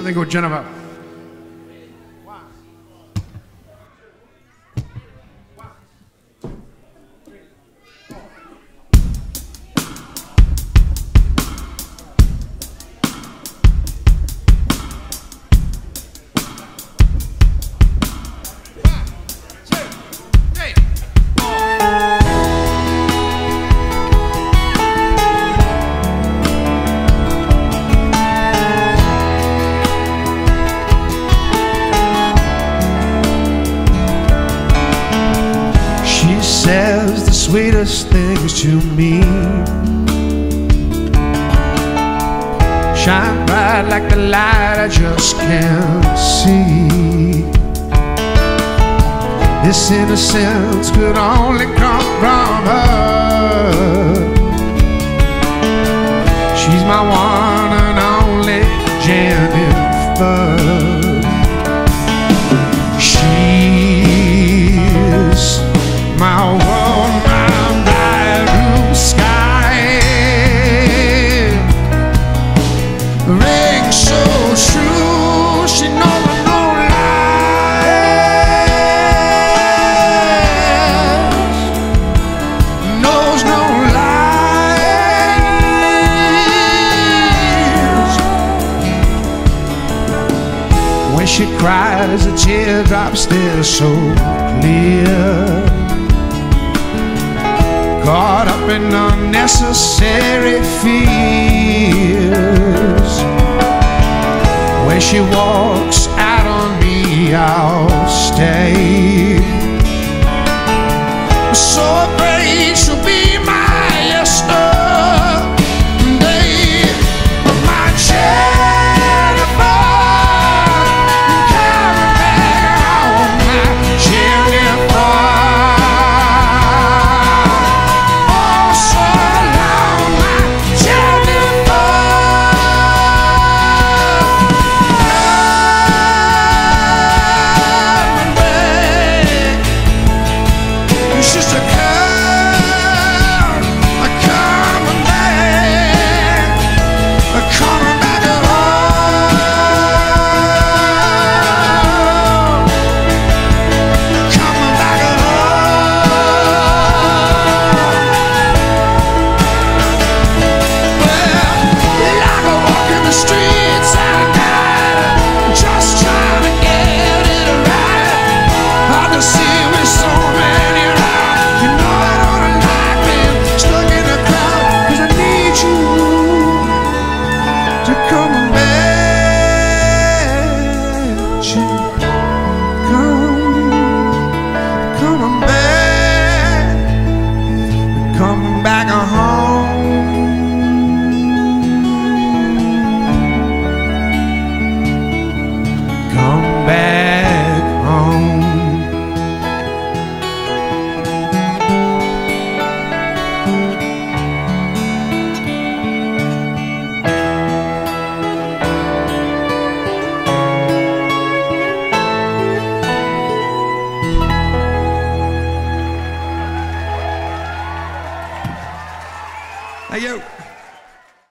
and then go Jennifer. Sweetest things to me shine bright like the light I just can't see. This innocence could only come from her. She's my one and only Jennifer. She's my one. When she cries, the teardrops, they're so clear, caught up in unnecessary fears. When she walks out on me, I'll stay. I'm so afraid she'll be my yesterday. Come on.